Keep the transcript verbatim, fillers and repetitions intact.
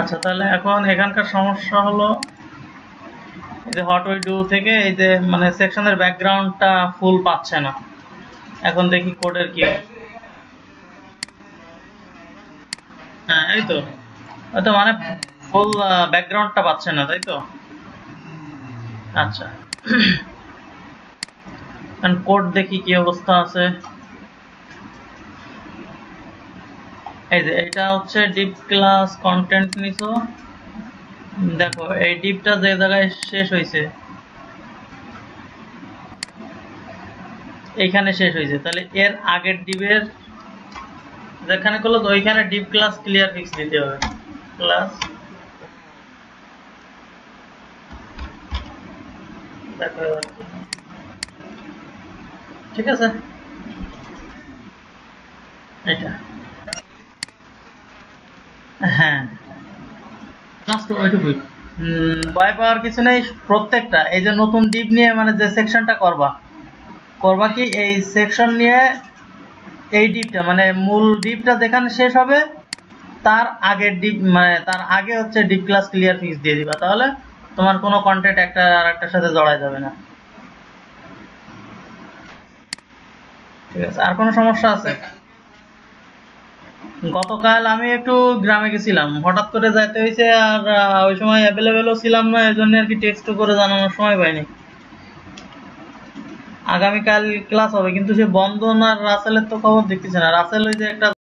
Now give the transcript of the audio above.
আচ্ছা তাহলে এখন এখানকার সমস্যা হলো এই যে হট উই ডু থেকে এই যে মানে সেকশনের ব্যাকগ্রাউন্ডটা ফুল পাচ্ছে না। এখন দেখি কোডের কি। হ্যাঁ এই তো তো মানে ফুল ব্যাকগ্রাউন্ডটা পাচ্ছে না তাই তো। আচ্ছা এখন কোড দেখি কি অবস্থা আছে। এই যে এটা হচ্ছে ডিপ ক্লাস কন্টেন্ট নিছো, দেখো এই ডিপটা যে জায়গায় শেষ হইছে এইখানে শেষ হইছে, তাহলে এর আগের ডিপের যেখানে করলো ওইখানে ডিপ ক্লাস ক্লিয়ার ফিক্স দিতে হবে ক্লাস। ঠিক আছে এটা হ্যাঁ ভয় পাওয়ার কিছু নেই। প্রত্যেকটা এই যে নতুন ডিপ নিয়ে মানে যে সেকশনটা করবা করবা কি এই সেকশন নিয়ে এই ডিপটা মানে মূল ডিপটা যেখানে শেষ হবে তার আগের ডিপ মানে তার আগে হচ্ছে ডিপ ক্লাস ক্লিয়ার ফিক্স দিয়ে দিবা, তাহলে তোমার কোনো কন্টেন্ট একটা আর একটার সাথে জড়ায় যাবে না। ঠিক আছে আর কোনো সমস্যা আছে? গতকাল আমি একটু গ্রামে গেছিলাম, হঠাৎ করে যাইতে হয়েছে আর ওই সময় অ্যাভেলেবেলও ছিলাম না, এই জন্য আর কি টেক্সট করে জানানোর সময় পাইনি। আগামীকাল ক্লাস হবে কিন্তু সে বন্ধন আর রাসেলের তো খবর দেখতেছে না। রাসেল ওই যে একটা